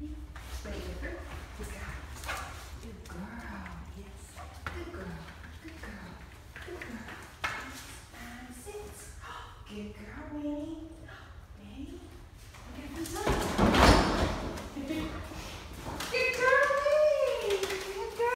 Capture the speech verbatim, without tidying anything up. Good girl. Good girl. Good girl. And six. Good girl.